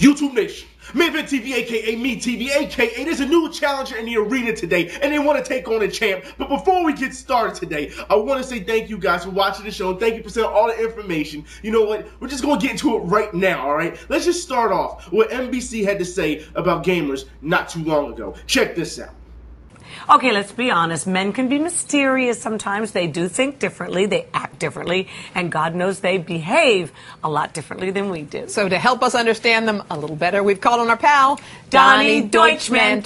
YouTube Nation, Midvin TV aka Me TV aka there's a new challenger in the arena today and they want to take on a champ. But before we get started today, I want to say thank you guys for watching the show. Thank you for sending all the information. You know what? We're just going to get into it right now, alright? Let's just start off what NBC had to say about gamers not too long ago. Check this out. Okay, let's be honest. Men can be mysterious sometimes. They do think differently. They act differently. And God knows they behave a lot differently than we do. So to help us understand them a little better, we've called on our pal, Donnie Deutschman.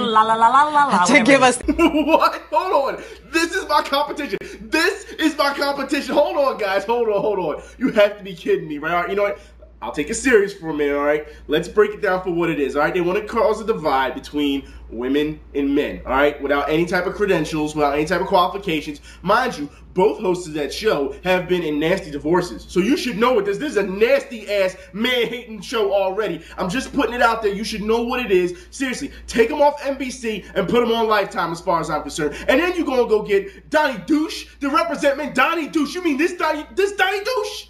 La la la la la la. To give us... What? Hold on. This is my competition. This is my competition. Hold on, guys. Hold on. You have to be kidding me, right? All right, you know what? I'll take it serious for a minute, all right? Let's break it down for what it is, all right? They want to cause a divide between women and men, all right? Without any type of credentials, without any type of qualifications. Mind you, both hosts of that show have been in nasty divorces. So you should know what this is a nasty-ass, man-hating show already. I'm just putting it out there. You should know what it is. Seriously, take them off NBC and put them on Lifetime as far as I'm concerned. And then you're going to go get Donnie Douche, the representment, Donnie Douche. You mean this Donnie Douche?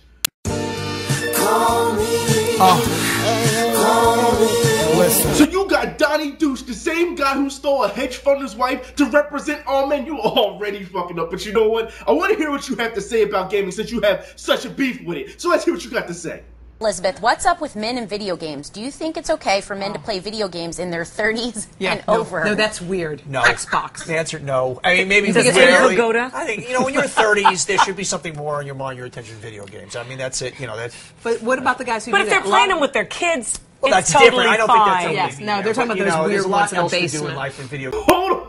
Listen. So you got Donnie Douche, the same guy who stole a hedge funder's wife to represent all men. You already fucking up, but you know what? I want to hear what you have to say about gaming since you have such a beef with it. So let's hear what you got to say. Elizabeth, what's up with men and video games? Do you think it's okay for men to play video games in their 30s and over? No, that's weird. No. Xbox. The answer, no. I mean, maybe it's rarely. I think, you know, when you're in your 30s, there should be something more on your mind, your attention to video games. I mean, that's it, you know. That's, but what about the guys who do that? But if they're playing them with their kids, well, it's that's totally different. I don't think that's totally mean, no, they're talking about those weird ones in the basement.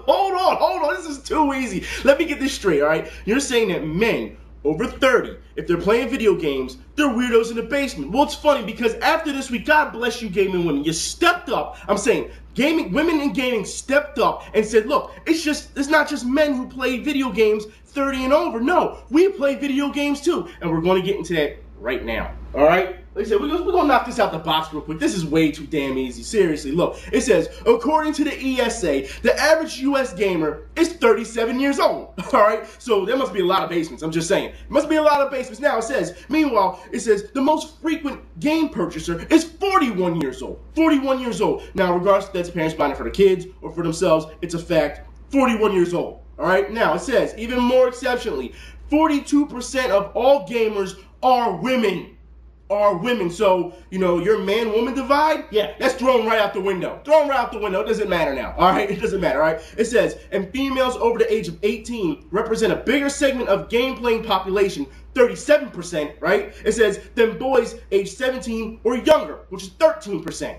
Hold on. This is too easy. Let me get this straight, all right? You're saying that men over 30, if they're playing video games, they're weirdos in the basement. Well, it's funny because after this week, God bless you, gaming women. You stepped up. I'm saying gaming women in gaming stepped up and said, look, it's not just men who play video games 30 and over. No, we play video games too. And we're going to get into that right now. All right? Like I said, we're going to knock this out the box real quick. This is way too damn easy. Seriously, look. It says, according to the ESA, the average U.S. gamer is 37 years old. All right? So there must be a lot of basements. I'm just saying. Must be a lot of basements. Now it says, meanwhile, it says the most frequent game purchaser is 41 years old. 41 years old. Now, regardless if that's parents buying it for their kids or for themselves, it's a fact. 41 years old. All right? Now it says, even more exceptionally, 42% of all gamers are women. So, you know, your man-woman divide, yeah, that's thrown right out the window. It doesn't matter now, all right? It says, and females over the age of 18 represent a bigger segment of game-playing population, 37%, right? It says, than boys age 17 or younger, which is 13%.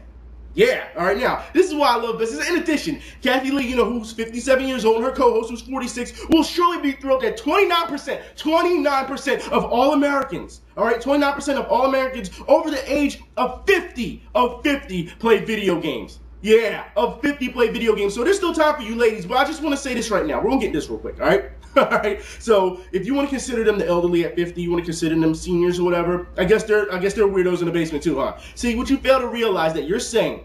Yeah, all right, now, this is why I love this. In addition, Kathy Lee, you know, who's 57 years old, and her co-host, who's 46, will surely be thrilled that 29% of all Americans, all right, 29% of all Americans over the age of 50 play video games. Yeah, of 50 play video games. So there's still time for you ladies, but I just want to say this right now. We're going to get this real quick, all right? So if you want to consider them the elderly at 50, you want to consider them seniors or whatever, I guess they're weirdos in the basement too, huh? See, what you fail to realize that you're saying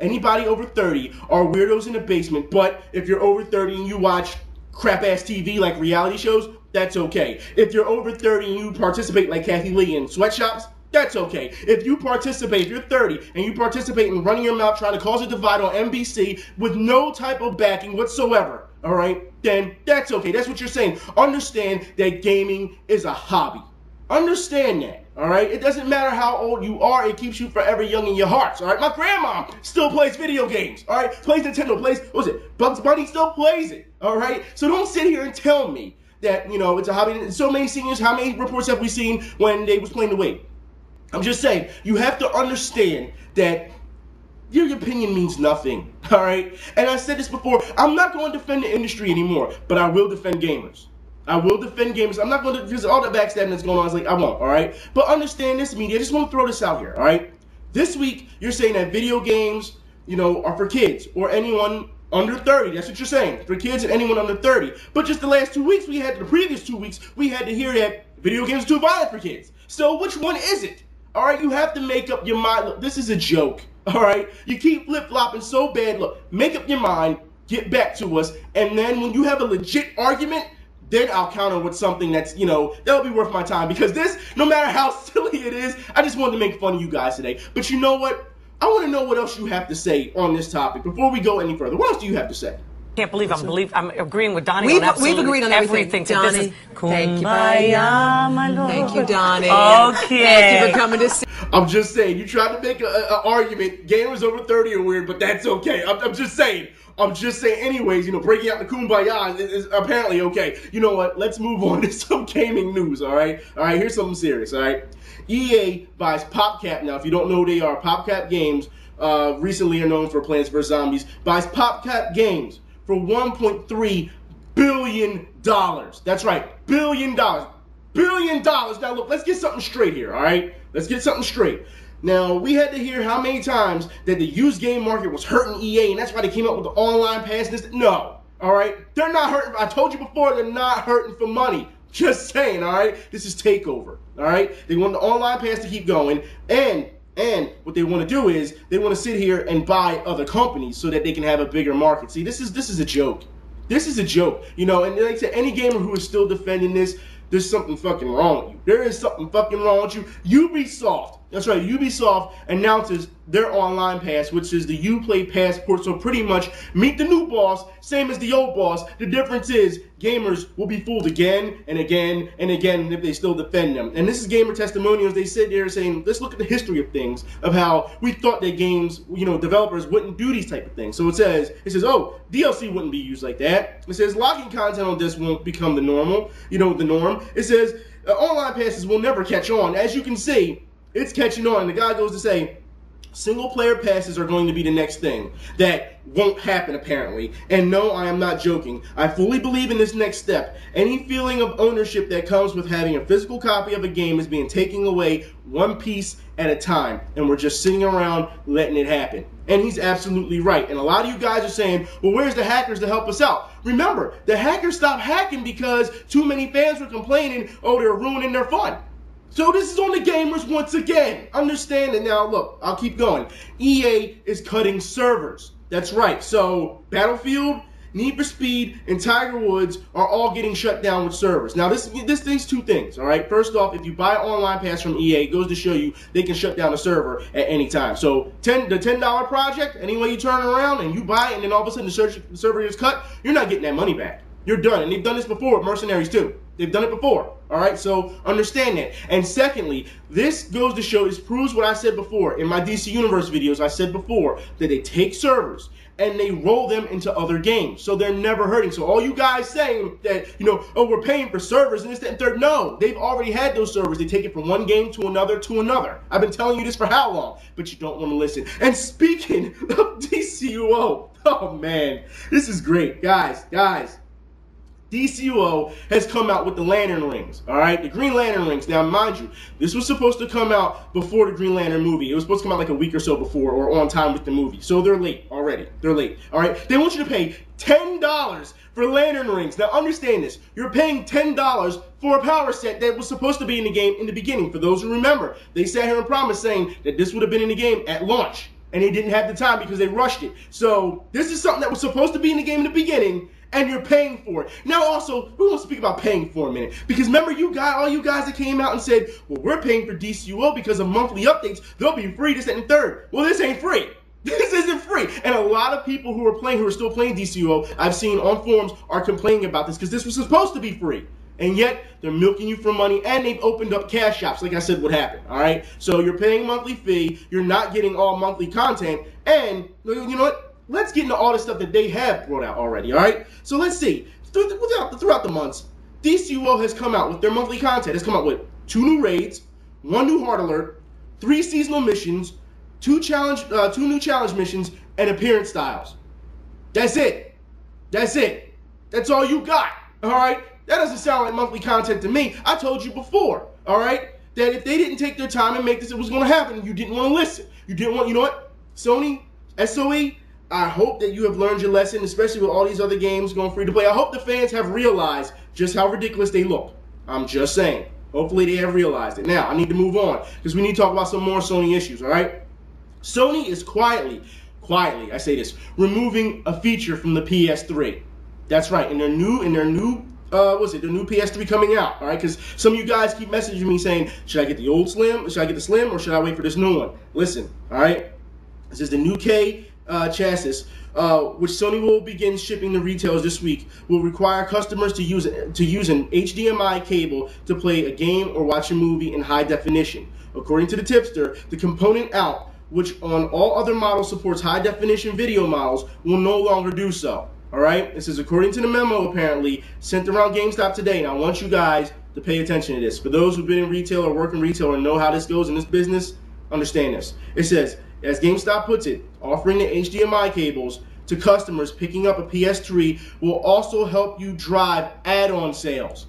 anybody over 30 are weirdos in the basement, but if you're over 30 and you watch crap-ass TV like reality shows, that's okay. If you're over 30 and you participate like Kathy Lee in sweatshops, that's okay. If you participate, if you're 30, and you participate in running your mouth trying to cause a divide on NBC with no type of backing whatsoever, all right, then that's okay. That's what you're saying. Understand that gaming is a hobby. Understand that, all right? It doesn't matter how old you are. It keeps you forever young in your hearts, all right? My grandma still plays video games, all right? Plays Nintendo, plays, what was it? Bugs Bunny still plays it, all right? So don't sit here and tell me that, you know, it's a hobby. So many seniors, how many reports have we seen when they was playing the Wii? I'm just saying, you have to understand that your opinion means nothing, all right? And I said this before, I'm not going to defend the industry anymore, but I will defend gamers. I'm not going to, because all the backstabbing that's going on, I won't, all right? But understand this, media, I just want to throw this out here, all right? This week, you're saying that video games, you know, are for kids or anyone under 30, that's what you're saying, for kids and anyone under 30. But just the last 2 weeks, the previous 2 weeks, we had to hear that video games are too violent for kids. So which one is it? All right, you have to make up your mind. Look, this is a joke, all right? You keep flip-flopping so bad. Look, make up your mind, get back to us, and then when you have a legit argument, then I'll counter with something that's, you know, that'll be worth my time because this, no matter how silly it is, I just wanted to make fun of you guys today. But you know what? I want to know what else you have to say on this topic before we go any further. What else do you have to say? I can't believe I'm agreeing with Donnie. We've agreed on everything. Donnie, thank you, my Lord. Thank you, Donnie. Okay. Thank you for coming to see. I'm just saying, you tried to make an argument. Gamers over 30 are weird, but that's okay. I'm just saying. I'm just saying, anyways, you know, breaking out the kumbaya is apparently okay. You know what? Let's move on to some gaming news, all right? All right, here's something serious, all right? EA buys PopCap now. If you don't know who they are, PopCap Games, recently are known for Plants vs. Zombies, buys PopCap Games for $1.3 billion. That's right, $1 billion. $1 billion. Now, look, let's get something straight here, all right? Let's get something straight. Now, we had to hear how many times that the used game market was hurting EA, and that's why they came up with the online pass. No, all right? They're not hurting. I told you before, they're not hurting for money. Just saying, all right? This is takeover, all right? They want the online pass to keep going, and what they want to do is they want to sit here and buy other companies so that they can have a bigger market. See, this is a joke. This is a joke, you know, and like I said, any gamer who is still defending this, there's something fucking wrong with you. There is something fucking wrong with you. Ubisoft, that's right, Ubisoft announces their online pass, which is the Uplay Passport. So pretty much meet the new boss, same as the old boss. The difference is gamers will be fooled again and again and again if they still defend them. And this is gamer testimonials. They sit there saying, let's look at the history of things, of how we thought that games, you know, developers wouldn't do these type of things. So it says, oh, DLC wouldn't be used like that. It says locking content on this won't become the normal, you know, the norm. It says online passes will never catch on. As you can see, it's catching on. The guy goes to say, single-player passes are going to be the next thing. That won't happen, apparently. And no, I am not joking. I fully believe in this next step. Any feeling of ownership that comes with having a physical copy of a game is being taken away one piece at a time. And we're just sitting around letting it happen. And he's absolutely right. And a lot of you guys are saying, well, where's the hackers to help us out? Remember, the hackers stopped hacking because too many fans were complaining, oh, they're ruining their fun. So this is on the gamers once again. Understand it now. Look, I'll keep going. EA is cutting servers. That's right. So Battlefield, Need for Speed, and Tiger Woods are all getting shut down with servers. Now this thing's two things, all right? First off, if you buy online pass from EA, it goes to show you they can shut down a server at any time. So the $10 project, any way you turn around and you buy it, and then all of a sudden the server is cut, you're not getting that money back. You're done. And they've done this before with Mercenaries too. They've done it before, all right? So understand that. And secondly, this goes to show, this proves what I said before. In my DC Universe videos, I said before that they take servers and they roll them into other games. So they're never hurting. So all you guys saying that, you know, oh, we're paying for servers and this, that, and third, no, they've already had those servers. They take it from one game to another to another. I've been telling you this for how long? But you don't want to listen. And speaking of DCUO, oh man, this is great. Guys. DCUO has come out with the lantern rings, all right? The Green Lantern rings. Now, mind you, this was supposed to come out before the Green Lantern movie. It was supposed to come out like a week or so before, or on time with the movie. So they're late already. They're late, all right? They want you to pay $10 for lantern rings. Now, understand this. You're paying $10 for a power set that was supposed to be in the game in the beginning. For those who remember, they sat here and promised saying that this would have been in the game at launch, and they didn't have the time because they rushed it. So this is something that was supposed to be in the game in the beginning, and you're paying for it. Now also, we want to speak about paying for a minute. Because remember, all you guys that came out and said, well, we're paying for DCUO because of monthly updates. They'll be free, this, that, and third. Well, this ain't free. This isn't free. And a lot of people who are still playing DCUO, I've seen on forums, are complaining about this because this was supposed to be free. And yet, they're milking you for money, and they've opened up cash shops, like I said would happen, all right? So you're paying a monthly fee, you're not getting all monthly content, and you know what? Let's get into all the stuff that they have brought out already, all right? So let's see. Throughout the months, DCUO has come out with their monthly content. It's come out with 2 new raids, 1 new heart alert, 3 seasonal missions, 2 new challenge missions, and appearance styles. That's it. That's it. That's all you got, all right? That doesn't sound like monthly content to me. I told you before, all right, that if they didn't take their time and make this, it was going to happen. You didn't want to listen. You know what? Sony, SOE, I hope that you have learned your lesson, especially with all these other games going free to play. I hope the fans have realized just how ridiculous they look. I'm just saying. Hopefully they have realized it. Now, I need to move on because we need to talk about some more Sony issues, all right? Sony is quietly, I say this, removing a feature from the PS3. That's right. In their new PS3 coming out, all right? Because some of you guys keep messaging me saying, should I get the old Slim? Should I get the Slim or should I wait for this new one? Listen, all right? This is the new K chassis, which Sony will begin shipping to retailers this week, will require customers to use an HDMI cable to play a game or watch a movie in high definition. According to the tipster, the component out, which on all other models supports high definition video models, will no longer do so. Alright, this is according to the memo apparently sent around GameStop today, and I want you guys to pay attention to this. For those who've been in retail or work in retail and know how this goes in this business, understand this. It says, as GameStop puts it, offering the HDMI cables to customers picking up a PS3 will also help you drive add-on sales.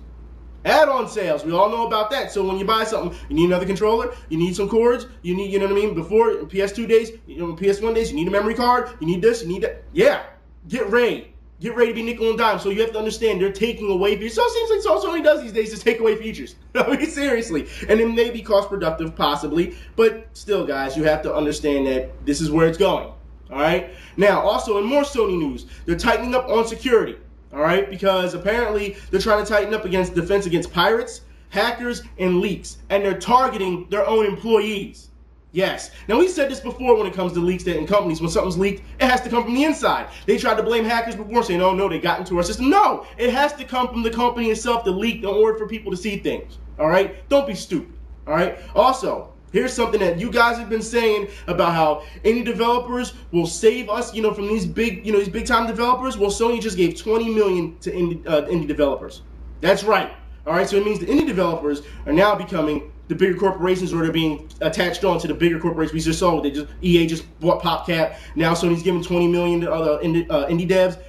Add-on sales, we all know about that. So when you buy something, you need another controller, you need some cords, you need, you know what I mean? Before, PS2 days, you know, PS1 days, you need a memory card, you need this, you need that. Yeah, get ready. Get ready to be nickel and dime. So you have to understand they're taking away features. So it seems like all Sony does these days is take away features. I mean, seriously. And it may be cost productive, possibly. But still, guys, you have to understand that this is where it's going. All right? Now, also in more Sony news, they're tightening up on security. All right? Because apparently they're trying to tighten up against defense against pirates, hackers, and leaks. And they're targeting their own employees. Yes. Now, we said this before when it comes to leaks in companies. When something's leaked, it has to come from the inside. They tried to blame hackers before, saying, oh, no, they got into our system. No, it has to come from the company itself to leak in order for people to see things. All right? Don't be stupid. All right? Also, here's something that you guys have been saying about how indie developers will save us, you know, from these big, you know, these big-time developers. Well, Sony just gave $20 million to indie developers. That's right. All right? So it means the indie developers are now becoming the bigger corporations, or they're being attached on to the bigger corporations. We just saw what they just, EA just bought PopCap. Now Sony's giving $20 million to other indie devs.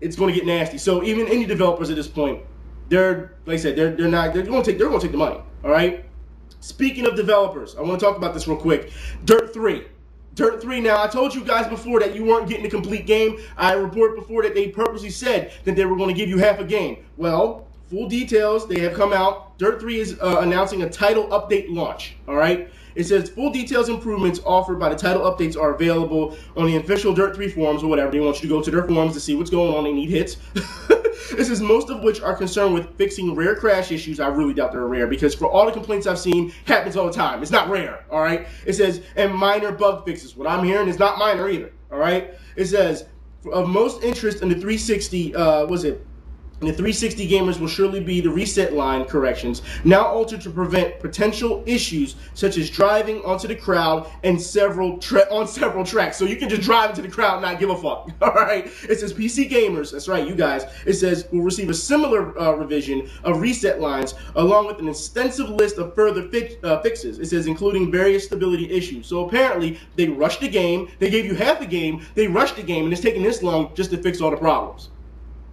It's going to get nasty. So even indie developers at this point, they're, like I said, they're going to take the money. All right. Speaking of developers, I want to talk about this real quick. Dirt 3. Dirt 3. Now, I told you guys before that you weren't getting a complete game. I reported before that they purposely said that they were going to give you half a game. Well, full details, they have come out. Dirt 3 is announcing a title update launch, all right? It says full details improvements offered by the title updates are available on the official Dirt 3 forums or whatever. They want you to go to their forums to see what's going on. They need hits. This is most of which are concerned with fixing rare crash issues. I really doubt they're rare because for all the complaints I've seen, happens all the time. It's not rare, all right? It says, and minor bug fixes. What I'm hearing is not minor either, all right? It says, of most interest in the 360, the 360 gamers will surely be the reset line corrections, now altered to prevent potential issues such as driving onto the crowd and on several tracks. So you can just drive into the crowd and not give a fuck, all right? It says PC gamers, that's right, you guys, it says will receive a similar revision of reset lines along with an extensive list of further fixes. It says including various stability issues. So apparently they rushed the game, they gave you half the game, they rushed the game, and it's taking this long just to fix all the problems.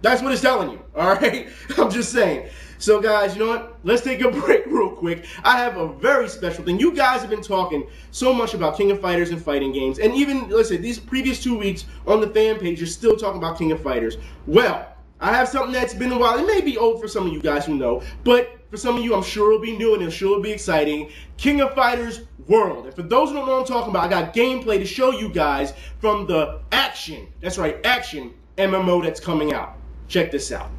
That's what it's telling you, all right? I'm just saying. So, guys, you know what? Let's take a break real quick. I have a very special thing. You guys have been talking so much about King of Fighters and fighting games. And even, listen, these previous 2 weeks on the fan page, you're still talking about King of Fighters. Well, I have something that's been a while. It may be old for some of you guys who know, but for some of you, I'm sure it'll be new and it'll sure be exciting. King of Fighters World. And for those who don't know what I'm talking about, I got gameplay to show you guys from the action. That's right, action MMO that's coming out. Check this out.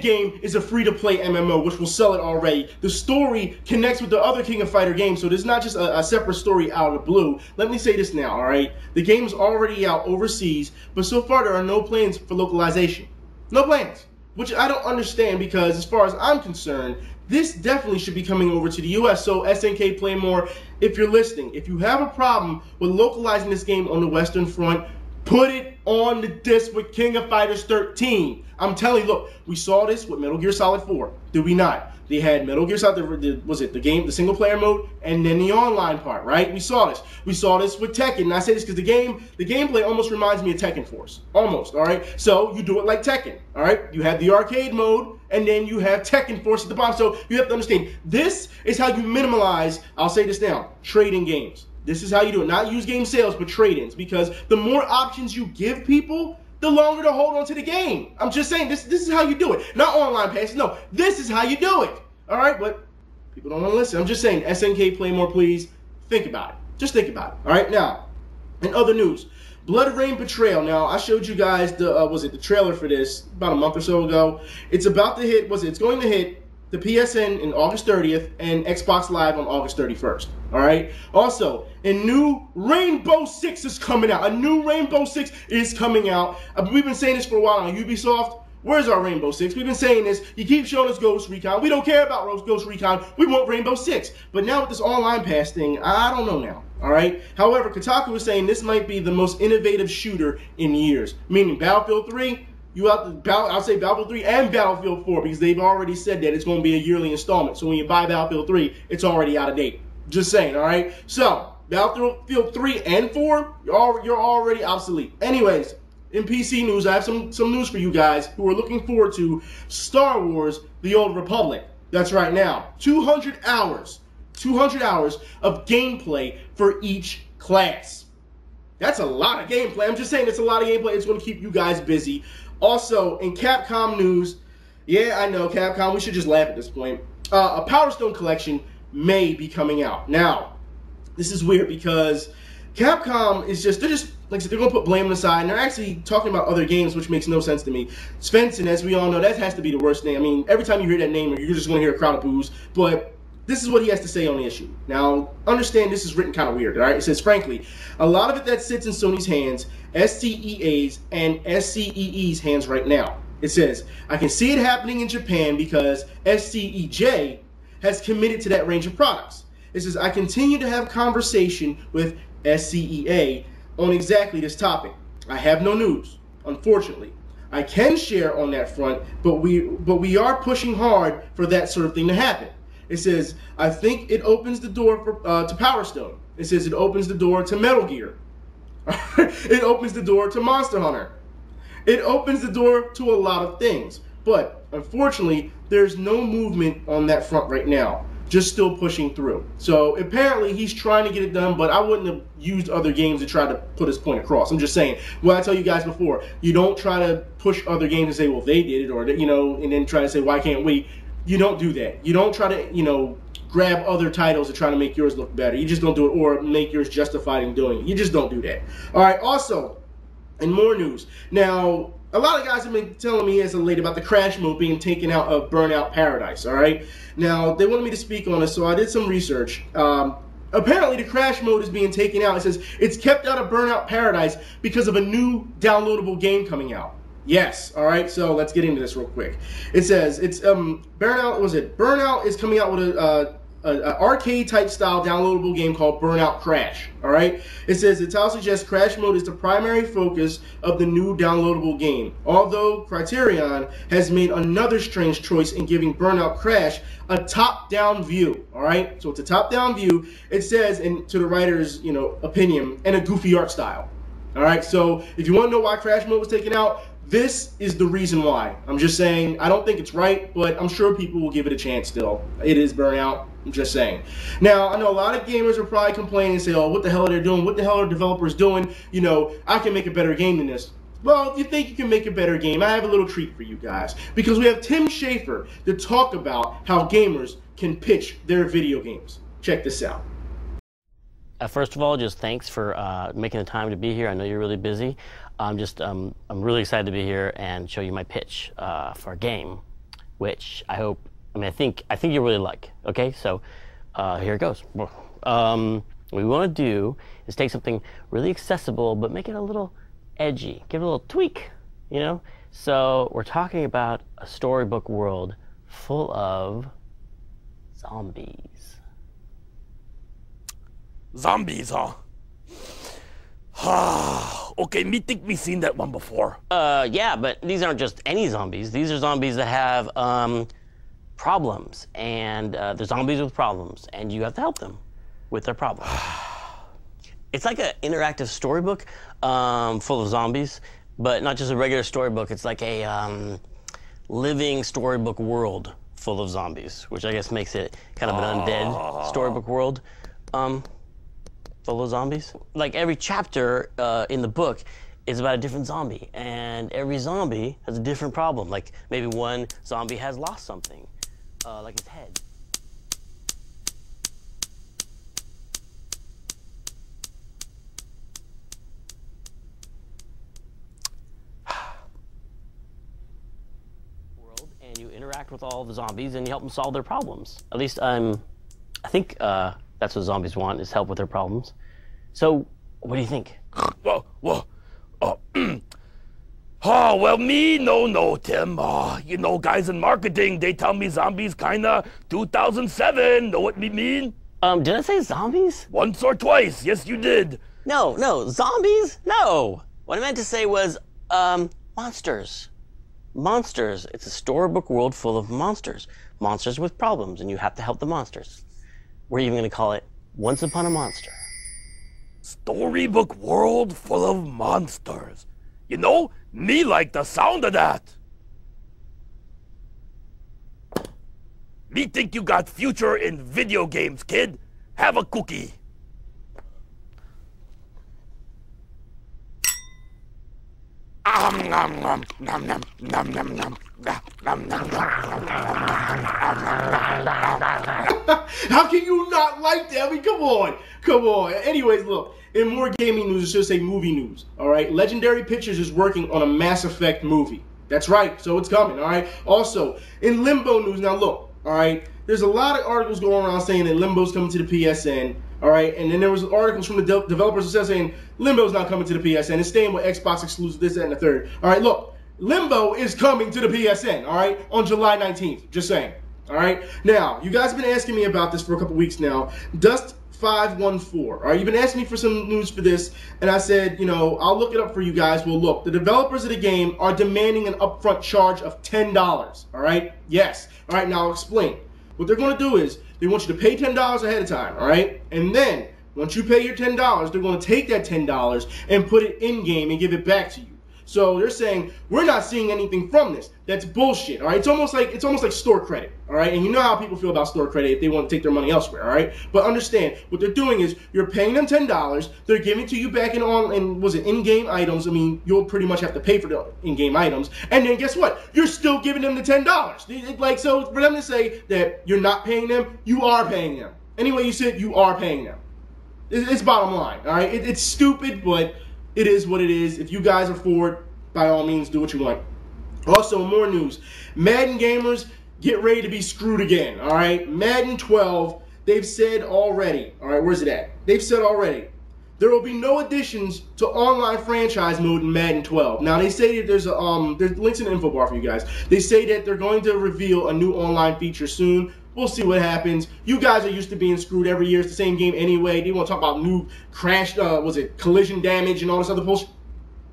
game is a free-to-play MMO, which will sell it already. The story connects with the other King of Fighter games, so there's not just a separate story out of the blue. Let me say this now, alright? The game is already out overseas, but so far there are no plans for localization. No plans. Which I don't understand, because as far as I'm concerned, this definitely should be coming over to the US. So SNK Playmore, if you're listening, if you have a problem with localizing this game on the Western front, put it on the disc with King of Fighters 13. I'm telling you, look, we saw this with Metal Gear Solid 4, did we not? They had Metal Gear Solid, the single player mode, and then the online part, right? We saw this. We saw this with Tekken, and I say this because the gameplay almost reminds me of Tekken Force. Almost, all right? So you do it like Tekken, all right? You have the arcade mode, and then you have Tekken Force at the bottom. So you have to understand, this is how you minimize, I'll say this now, trading games. This is how you do it. Not use game sales, but trade-ins, because the more options you give people, the longer to hold on to the game. I'm just saying, this is how you do it. Not online passes, no. This is how you do it. All right, but people don't want to listen. I'm just saying, SNK Playmore, please, think about it. Just think about it. All right, now, in other news, Blood Rain Betrayal. Now, I showed you guys the, the trailer for this about a month or so ago. It's about to hit, it's going to hit the PSN in August 30th and Xbox Live on August 31st, all right? Also, a new Rainbow Six is coming out. A new Rainbow Six is coming out. We've been saying this for a while on Ubisoft. Where's our Rainbow Six? We've been saying this. You keep showing us Ghost Recon. We don't care about Ghost Recon. We want Rainbow Six. But now with this online pass thing, I don't know now, all right? However, Kotaku was saying this might be the most innovative shooter in years, meaning Battlefield 3, I'll say Battlefield 3 and Battlefield 4, because they've already said that it's going to be a yearly installment. So when you buy Battlefield 3, it's already out of date. Just saying, all right? So Battlefield 3 and 4, you're already obsolete. Anyways, in PC news, I have some news for you guys who are looking forward to Star Wars: The Old Republic. That's right now. 200 hours. 200 hours of gameplay for each class. That's a lot of gameplay. I'm just saying, it's a lot of gameplay. It's going to keep you guys busy. Also, in Capcom news, yeah, I know, Capcom, we should just laugh at this point. A Power Stone collection may be coming out. Now, this is weird because Capcom is just, like I said, they're going to put blame on the side, and they're actually talking about other games, which makes no sense to me. Svensson, as we all know, that has to be the worst name. I mean, every time you hear that name, you're just going to hear a crowd of boos, but this is what he has to say on the issue. Now, understand this is written kind of weird, all right? It says, frankly, a lot of it that sits in Sony's hands, SCEA's and SCEE's hands right now. It says, I can see it happening in Japan because SCEJ has committed to that range of products. It says, I continue to have conversation with SCEA on exactly this topic. I have no news, unfortunately. I can share on that front, but we are pushing hard for that sort of thing to happen. It says, I think it opens the door for, to Power Stone. It says it opens the door to Metal Gear. It opens the door to Monster Hunter. It opens the door to a lot of things. But, unfortunately, there's no movement on that front right now. Just still pushing through. So, apparently, he's trying to get it done, but I wouldn't have used other games to try to put his point across. I'm just saying, well, I tell you guys before, you don't try to push other games and say, well, they did it, or, you know, and then try to say, why can't we? You don't do that. You don't try to, you know, grab other titles to try to make yours look better. You just don't do it, or make yours justified in doing it. You just don't do that. All right, also, in more news. Now, a lot of guys have been telling me as of late about the crash mode being taken out of Burnout Paradise, all right? Now, they wanted me to speak on it, so I did some research. Apparently, the crash mode is being taken out. It says it's kept out of Burnout Paradise because of a new downloadable game coming out. Yes, all right, so let's get into this real quick. It says, it's, Burnout is coming out with a arcade-type style downloadable game called Burnout Crash, all right? It says, the title suggests Crash Mode is the primary focus of the new downloadable game, although Criterion has made another strange choice in giving Burnout Crash a top-down view, all right? So it's a top-down view. It says, and to the writer's, you know, opinion, and a goofy art style, all right? So if you want to know why Crash Mode was taken out, this is the reason why. I'm just saying, I don't think it's right, but I'm sure people will give it a chance still. It is Burnout, I'm just saying. Now, I know a lot of gamers are probably complaining and say, oh, what the hell are they doing? What the hell are developers doing? You know, I can make a better game than this. Well, if you think you can make a better game, I have a little treat for you guys. Because we have Tim Schafer to talk about how gamers can pitch their video games. Check this out. First of all, just thanks for making the time to be here. I know you're really busy. I'm really excited to be here and show you my pitch for a game which I hope, I think you'll really like. Okay, so here it goes. What we want to do is take something really accessible, but make it a little edgy, give it a little tweak, you know? So we're talking about a storybook world full of zombies. Zombies, huh? Okay, me think we've seen that one before. Yeah, but these aren't just any zombies. These are zombies that have problems, and they're zombies with problems, and you have to help them with their problems. It's like an interactive storybook full of zombies, but not just a regular storybook. It's like a living storybook world full of zombies, which I guess makes it kind of an undead storybook world. Full of zombies. Like every chapter in the book is about a different zombie, and every zombie has a different problem. Like maybe one zombie has lost something, like his head. World, and you interact with all the zombies and you help them solve their problems. At least I think that's what zombies want, is help with their problems. So, what do you think? Well, me, no, Tim. You know, guys in marketing, they tell me zombies kinda 2007. Know what we mean? Did I say zombies? Once or twice, yes you did. No, zombies? No. What I meant to say was, monsters. Monsters, it's a storybook world full of monsters. Monsters with problems, and you have to help the monsters. We're even going to call it Once Upon a Monster. Storybook world full of monsters. You know, me like the sound of that. Me think you got future in video games, kid. Have a cookie. How can you not like that? I mean, come on. Anyways, look, in more gaming news, it's just a movie news, all right? Legendary Pictures is working on a Mass Effect movie. That's right, so it's coming, all right? Also, in Limbo news, now look, all right? There's a lot of articles going around saying that Limbo's coming to the PSN, all right? And then there was articles from the developers saying Limbo's not coming to the PSN. It's staying with Xbox exclusive, this, that, and the third. All right, look, Limbo is coming to the PSN, all right, on July 19th, just saying. All right, now, you guys have been asking me about this for a couple weeks now. Dust514, all right, you've been asking me for some news for this, and I said, you know, I'll look it up for you guys. Well, look, the developers of the game are demanding an upfront charge of $10, all right? Yes. All right, now I'll explain. What they're going to do is they want you to pay $10 ahead of time, all right? And then once you pay your $10, they're going to take that $10 and put it in-game and give it back to you. So they're saying, we're not seeing anything from this. That's bullshit, all right? It's almost like store credit, all right? And you know how people feel about store credit if they want to take their money elsewhere, all right? But understand, what they're doing is you're paying them $10, they're giving it to you back in-game items. I mean, you'll pretty much have to pay for the in-game items. And then guess what? You're still giving them the $10. Like, so for them to say that you're not paying them, you are paying them. Anyway you said, you are paying them. It's bottom line, all right? It's stupid, but it is what it is. If you guys are for it, by all means, do what you want. Also, more news. Madden gamers, get ready to be screwed again, all right? Madden 12, they've said already. All right, where's it at? They've said already. There will be no additions to online franchise mode in Madden 12. Now, they say that there's links in the info bar for you guys. They say that they're going to reveal a new online feature soon. We'll see what happens. You guys are used to being screwed every year. It's the same game anyway. They want to talk about new crash, collision damage and all this other bullshit.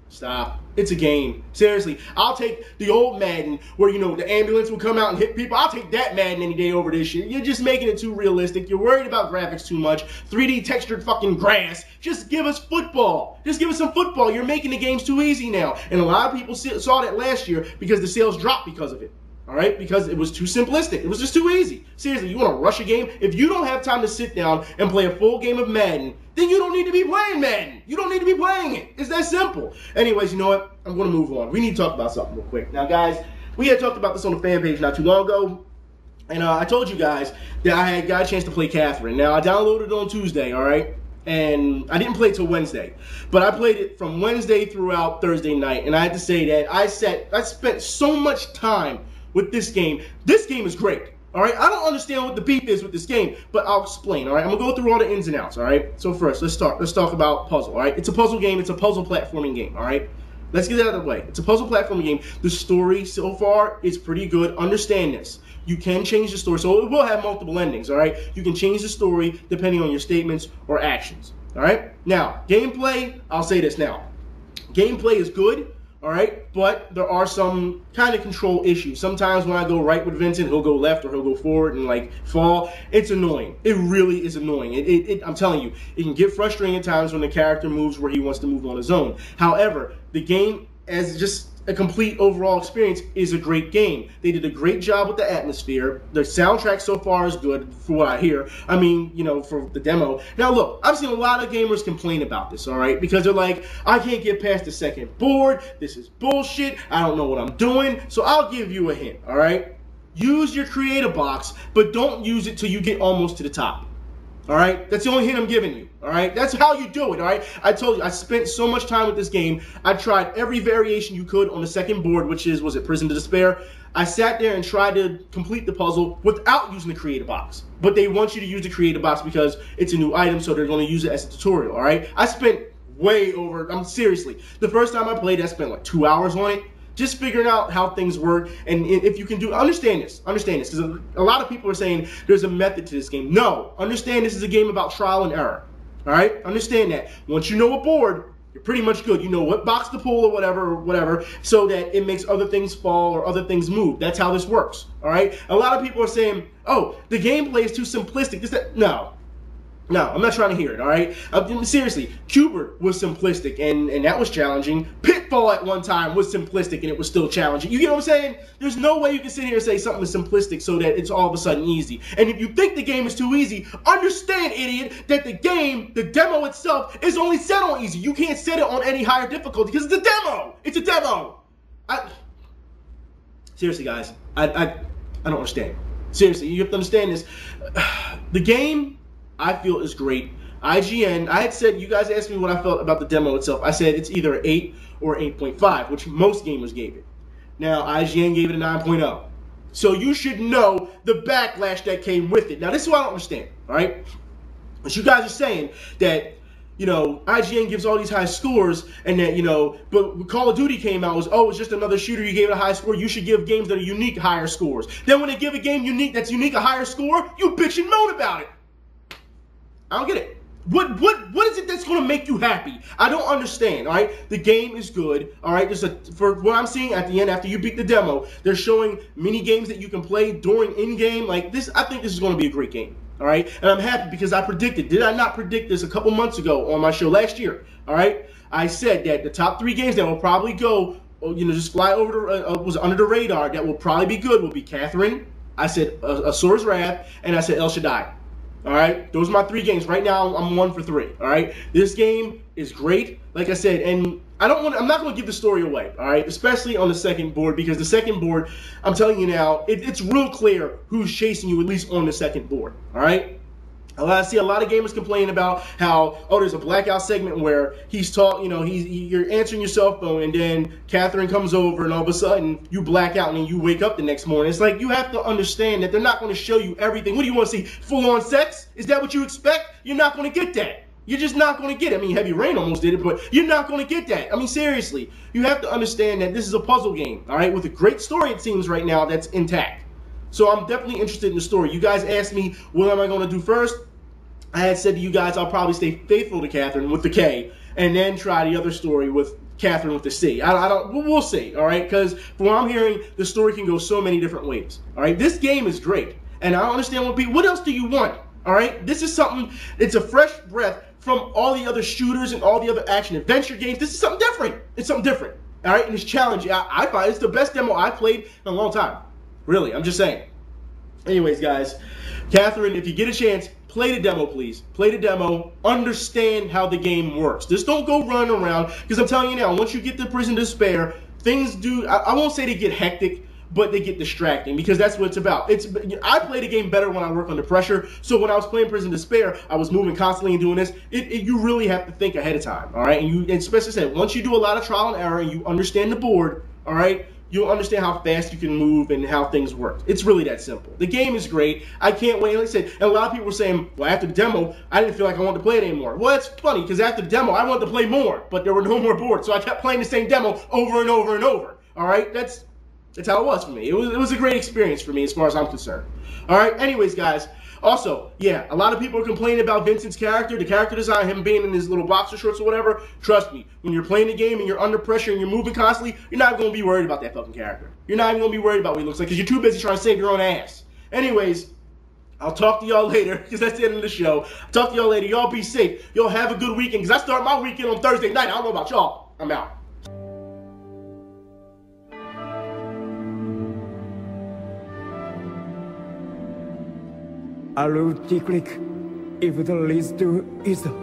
Stop. It's a game. Seriously. I'll take the old Madden where, you know, the ambulance will come out and hit people. I'll take that Madden any day over this shit. You're just making it too realistic. You're worried about graphics too much. 3D textured fucking grass. Just give us football. Just give us some football. You're making the games too easy now. And a lot of people saw that last year because the sales dropped because of it. All right, because it was too simplistic. It was just too easy. Seriously, you want to rush a game? If you don't have time to sit down and play a full game of Madden, then you don't need to be playing Madden. You don't need to be playing it. It's that simple. Anyways, you know what? I'm going to move on. We need to talk about something real quick. Now, guys, we had talked about this on the fan page not too long ago, and I told you guys that I had got a chance to play Catherine. Now, I downloaded it on Tuesday, all right? And I didn't play it till Wednesday, but I played it from Wednesday throughout Thursday night, and I had to say that I spent so much time with this game. This game is great. All right, I don't understand what the beef is with this game, but I'll explain. All right, I'm gonna go through all the ins and outs. All right, so first let's talk about puzzle. All right, it's a puzzle game. It's a puzzle platforming game. All right, let's get that out of the way. It's a puzzle platforming game. The story so far is pretty good. Understand this. You can change the story, so it will have multiple endings. All right, you can change the story depending on your statements or actions. All right, now gameplay. I'll say this now. Gameplay is good. All right, but there are some kind of control issues. Sometimes when I go right with Vincent, he'll go left or he'll go forward and like fall. It's annoying. It really is annoying. I'm telling you, it can get frustrating at times when the character moves where he wants to move on his own. However, the game as just a complete overall experience is a great game. They did a great job with the atmosphere. The soundtrack so far is good for what I hear. I mean, you know, for the demo. Now look, I've seen a lot of gamers complain about this, all right? Because they're like, I can't get past the second board. This is bullshit. I don't know what I'm doing. So I'll give you a hint, all right? Use your creator box, but don't use it till you get almost to the top. All right, that's the only hint I'm giving you. All right, that's how you do it. All right, I told you I spent so much time with this game. I tried every variation you could on the second board, which is, was it Prison Despair? I sat there and tried to complete the puzzle without using the creative box. But they want you to use the creative box because it's a new item, so they're going to use it as a tutorial. All right, I spent way over. I'm seriously, the first time I played, I spent like 2 hours on it, just figuring out how things work. And if you can do, understand this, because a lot of people are saying there's a method to this game. No, understand this is a game about trial and error, all right? Understand that. Once you know a board, you're pretty much good. You know what box to pull or whatever, so that it makes other things fall or other things move. That's how this works, all right? A lot of people are saying, oh, the gameplay is too simplistic, this, that. No, I'm not trying to hear it, all right? Seriously, Cubert was simplistic, and that was challenging. Pitfall at one time was simplistic, and it was still challenging. You get what I'm saying? There's no way you can sit here and say something is simplistic so that it's all of a sudden easy. And if you think the game is too easy, understand, idiot, that the game, the demo itself, is only set on easy. You can't set it on any higher difficulty because it's a demo. It's a demo. Seriously, guys, I don't understand. Seriously, you have to understand this. The game, I feel, is great. IGN, I had said, you guys asked me what I felt about the demo itself. I said it's either an 8 or 8.5, which most gamers gave it. Now, IGN gave it a 9.0. So you should know the backlash that came with it. Now, this is what I don't understand, all right? But you guys are saying that, you know, IGN gives all these high scores, and that, you know, but when Call of Duty came out, it was, oh, it's just another shooter, you gave it a high score. You should give games that are unique higher scores. Then when they give a game unique that's unique a higher score, you bitch and moan about it. I don't get it. What is it that's going to make you happy? I don't understand, all right? The game is good, all right? For what I'm seeing at the end, after you beat the demo, they're showing mini games that you can play during in-game. Like, this, I think this is going to be a great game, all right? And I'm happy because I predicted. Did I not predict this a couple months ago on my show last year, all right? I said that the top 3 games that will probably go, you know, just fly over, was under the radar, that will probably be good, will be Catherine, I said Asor's Wrath, and I said El Shaddai. All right, those are my 3 games. Right now, I'm 1 for 3. All right, this game is great, like I said, and I'm not gonna give the story away. All right, especially on the second board, because the second board, I'm telling you now, it's real clear who's chasing you, at least on the second board. All right, I see a lot of gamers complain about how, oh, there's a blackout segment where he's talking, you know, you're answering your cell phone, and then Catherine comes over, and all of a sudden you black out, and then you wake up the next morning. It's like, you have to understand that they're not going to show you everything. What do you want to see? Full-on sex? Is that what you expect? You're not going to get that. You're just not going to get it. I mean, Heavy Rain almost did it, but you're not going to get that. I mean, seriously, you have to understand that this is a puzzle game, all right, with a great story, it seems, right now, that's intact. So I'm definitely interested in the story. You guys asked me, what am I going to do first? I had said to you guys, I'll probably stay faithful to Catherine with the K, and then try the other story with Catherine with the C. We'll see, all right? Because from what I'm hearing, the story can go so many different ways, all right? This game is great, and I don't understand what else do you want, all right? This is something, it's a fresh breath from all the other shooters and all the other action adventure games. This is something different. It's something different, all right? And it's challenging. I find it's the best demo I've played in a long time. Really, I'm just saying. Anyways, guys, Catherine, if you get a chance, play the demo, please. Play the demo. Understand how the game works. Just don't go run around, because I'm telling you now, once you get to Prison Despair, things do, I won't say they get hectic, but they get distracting, because that's what it's about. I play the game better when I work under pressure, so when I was playing Prison Despair, I was moving constantly and doing this. You really have to think ahead of time, all right? And especially said, once you do a lot of trial and error and you understand the board, all right, you'll understand how fast you can move and how things work. It's really that simple. The game is great. I can't wait. Like I said, a lot of people were saying, well, after the demo, I didn't feel like I wanted to play it anymore. Well, that's funny, because after the demo, I wanted to play more, but there were no more boards, so I kept playing the same demo over and over and over. All right? That's how it was for me. It was a great experience for me as far as I'm concerned. All right? Anyways, guys. Also, yeah, a lot of people are complaining about Vincent's character, the character design, him being in his little boxer shorts or whatever. Trust me, when you're playing the game and you're under pressure and you're moving constantly, you're not going to be worried about that fucking character. You're not even going to be worried about what he looks like because you're too busy trying to save your own ass. Anyways, I'll talk to y'all later because that's the end of the show. I'll talk to y'all later. Y'all be safe. Y'all have a good weekend because I start my weekend on Thursday night. I don't know about y'all. I'm out. I'll click if it leads to ESA.